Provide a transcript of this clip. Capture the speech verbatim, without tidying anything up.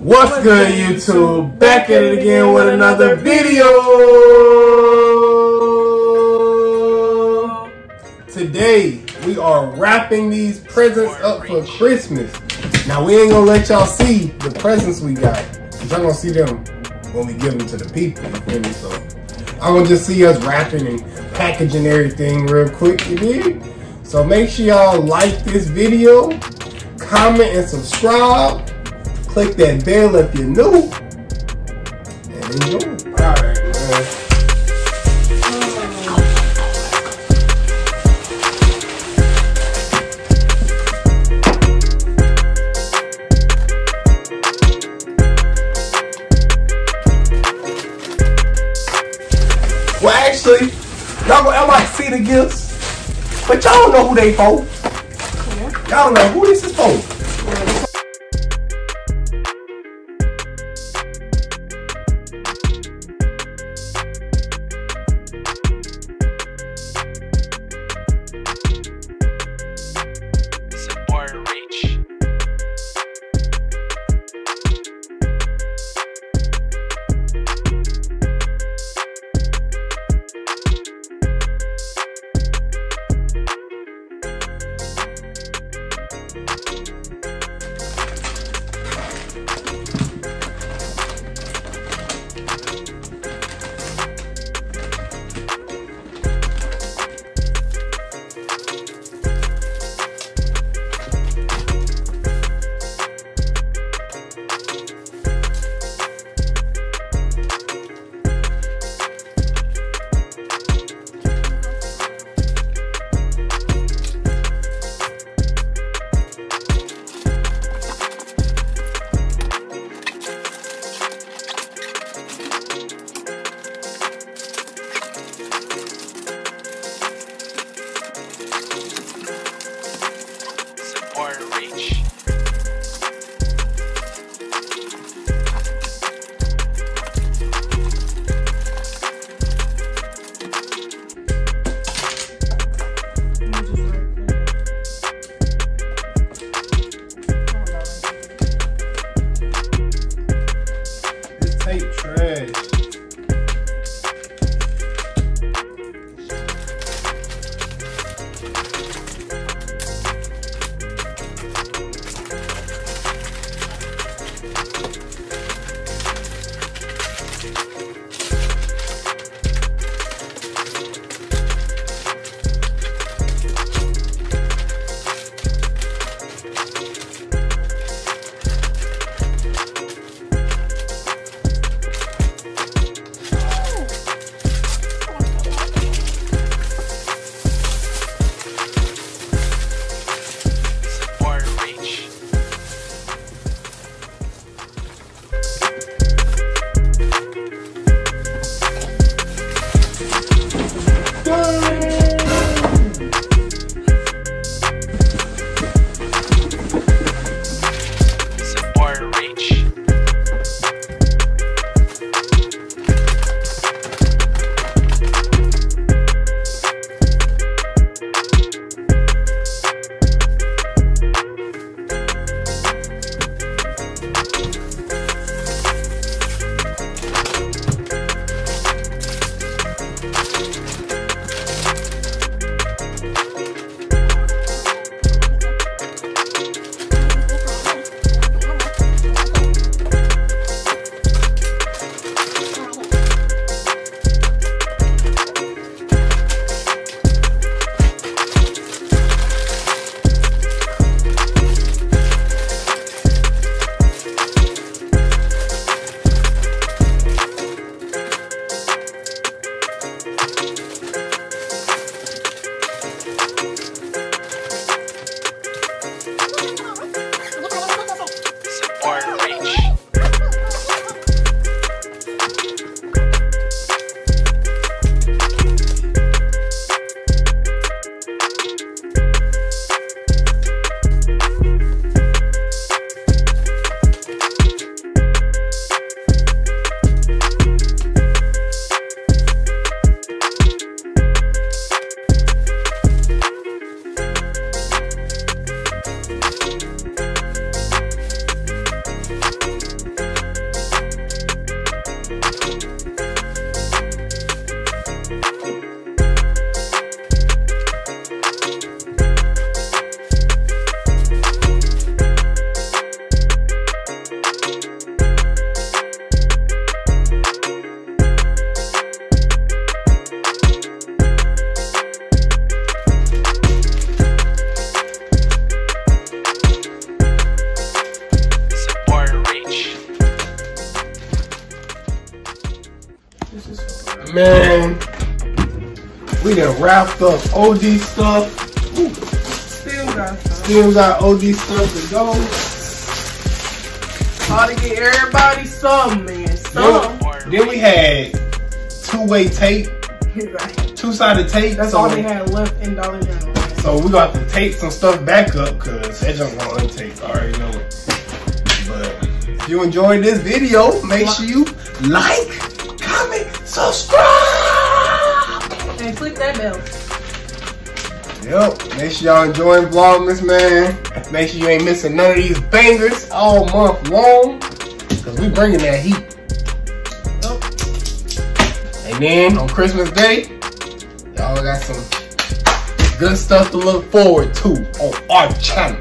What's good, YouTube? Back at it again with another video. Today we are wrapping these presents up for Christmas. Now we ain't gonna let y'all see the presents we got. Y'all gonna see them when we give them to the people. You feel me? So I'm gonna just see us wrapping and packaging everything real quick. You dig? So make sure y'all like this video, comment and subscribe. Click that bell if you're new. And enjoy. Alright, man. Well, actually, y'all might see the gifts, but y'all don't know who they for. Yeah. Y'all don't know who this is for. Man, we done wrapped up O G stuff. Ooh. Still got Still got O G stuff to go. Ought to get everybody some, man. Some. Then, then we had two-way tape. Right. Two-sided tape. That's so all they had left in Dollar General. So we got to tape some stuff back up because that junk won't untape. I already know it. But if you enjoyed this video, make sure you like, comment, subscribe, and click that bell. Yep. Make sure y'all enjoying Vlogmas, man. Make sure you ain't missing none of these bangers all month long because we bringing that heat. Yep. And then on Christmas Day, y'all got some good stuff to look forward to on our channel.